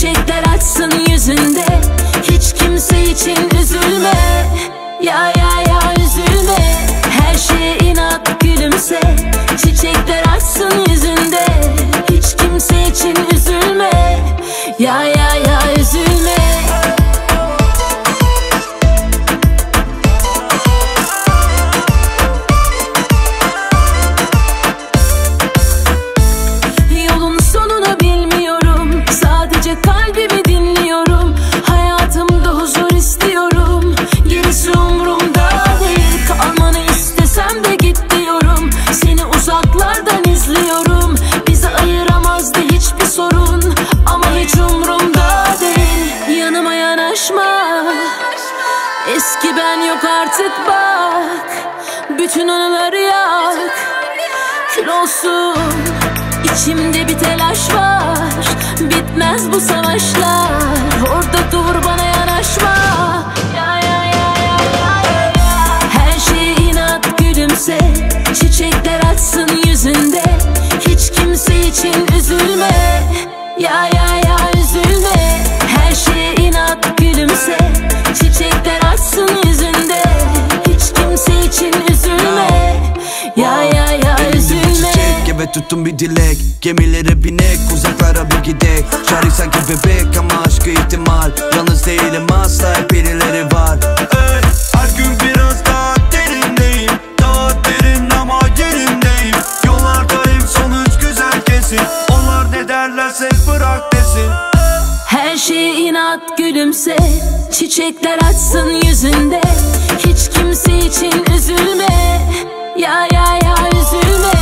çiçekler açsın yüzünde. Hiç kimse için üzülme, ya ya ya üzülme. Her şeye inat, gülümse. Çiçekler açsın yüzünde. Hiç kimse için üzülme, ya ya ya üzülme. Eski ben yok artık, bak bütün anıları yak. Kül olsun içimde bir telaş var, bitmez bu savaşlar. Orada dur, bana yanaşma, ya ya ya ya ya ya. Her şeye inat, gülümse. Çiçekler açsın yüzünde. Hiç kimse için üzülme, ya ya ya üzülme. Her şeye inat, gülümse. Çiçekler açsın yüzünde. Hiç kimse için üzülme, ya ya ya üzülme. Çiçek gibi tuttum bir dilek. Gemilere binek, uzaklara bir gidek. Şarkı sanki bebek ama aşkı ihtimal. Yalnız değilim asla, hep birileri var. Her gün biraz daha derindeyim. Daha derin ama yerimdeyim. Yollarda hep sonuç güzel kesin. Onlar ne derlerse bırak desin. Her şeye inat, gülümse. Çiçekler açsın yüzünde. Hiç kimse için üzülme, ya ya ya üzülme.